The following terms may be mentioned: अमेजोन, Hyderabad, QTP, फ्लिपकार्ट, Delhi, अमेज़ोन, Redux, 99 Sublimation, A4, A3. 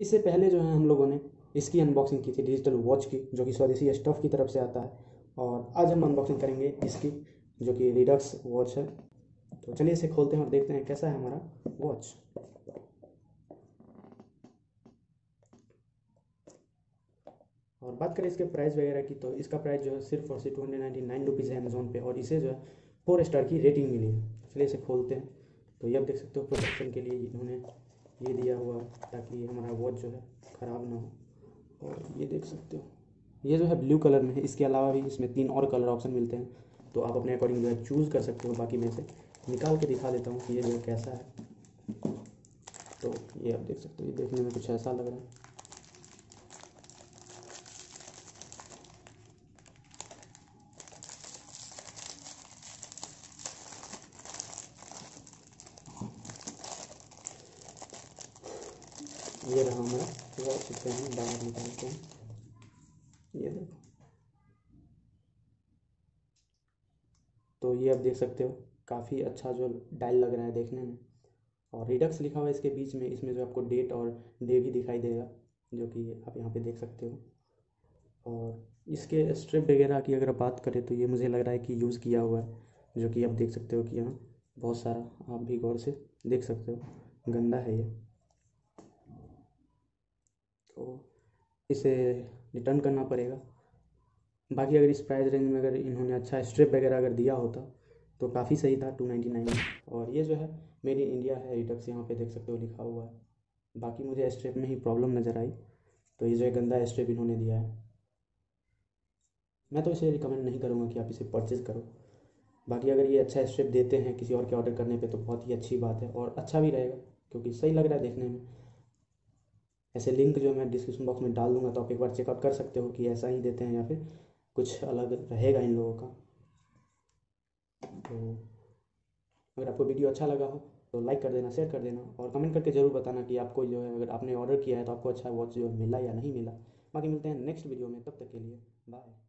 इससे पहले जो है हम लोगों ने इसकी अनबॉक्सिंग की थी डिजिटल वॉच की, जो कि स्वदेशी स्टफ की तरफ से आता है, और आज हम अनबॉक्सिंग करेंगे इसकी जो कि रिडक्स वॉच है। तो चलिए इसे खोलते हैं और देखते हैं कैसा है हमारा वॉच। और बात करें इसके प्राइस वगैरह की, तो इसका प्राइस जो है सिर्फ और सिर्फ 299 रुपीज़ है अमेज़ोन पे, और इसे जो है 4 स्टार की रेटिंग मिली है। चलिए इसे खोलते हैं। तो ये आप देख सकते हो प्रोटेक्शन के लिए इन्होंने ये दिया हुआ ताकि हमारा वॉच जो है ख़राब ना हो। और ये देख सकते हो ये जो है ब्लू कलर में है, इसके अलावा भी इसमें 3 और कलर ऑप्शन मिलते हैं, तो आप अपने अकॉर्डिंग जो है चूज़ कर सकते हो। बाकी मैं इसे निकाल के दिखा देता हूँ कि ये जो है कैसा है। तो ये आप देख सकते हो, ये देखने में कुछ ऐसा लग रहा है। ये रहा हमारा वॉच, इसे हम बाहर निकालते हैं। ये देखो, तो ये आप देख सकते हो काफ़ी अच्छा जो डायल लग रहा है देखने में, और रिडक्स लिखा हुआ है इसके बीच में। इसमें जो आपको डेट और डे भी दिखाई देगा, जो कि आप यहाँ पे देख सकते हो। और इसके स्ट्रिप वगैरह की अगर बात करें तो ये मुझे लग रहा है कि यूज़ किया हुआ है, जो कि आप देख सकते हो कि यहाँ बहुत सारा, आप भी गौर से देख सकते हो, गंदा है ये। तो इसे रिटर्न करना पड़ेगा। बाकी अगर इस प्राइस रेंज में अगर इन्होंने अच्छा स्ट्रिप वगैरह अगर दिया होता तो काफ़ी सही था, 299 में। और ये जो है मेड इन इंडिया है रिडक्स, यहाँ पे देख सकते हो लिखा हुआ है। बाकी मुझे स्ट्रिप में ही प्रॉब्लम नज़र आई, तो ये जो है गंदा स्ट्रिप इन्होंने दिया है। मैं तो इसे रिकमेंड नहीं करूँगा कि आप इसे परचेज़ करो। बाकी अगर ये अच्छा स्ट्रिप देते हैं किसी और के ऑर्डर करने पर तो बहुत ही अच्छी बात है, और अच्छा भी रहेगा क्योंकि सही लग रहा है देखने में। ऐसे लिंक जो मैं डिस्क्रिप्शन बॉक्स में डाल दूंगा, तो आप एक बार चेकआउट कर सकते हो कि ऐसा ही देते हैं या फिर कुछ अलग रहेगा इन लोगों का। तो अगर आपको वीडियो अच्छा लगा हो तो लाइक कर देना, शेयर कर देना, और कमेंट करके ज़रूर बताना कि आपको जो है, अगर आपने ऑर्डर किया है तो आपको अच्छा वॉच जो मिला या नहीं मिला। बाकी मिलते हैं नेक्स्ट वीडियो में, तब तक के लिए बाय।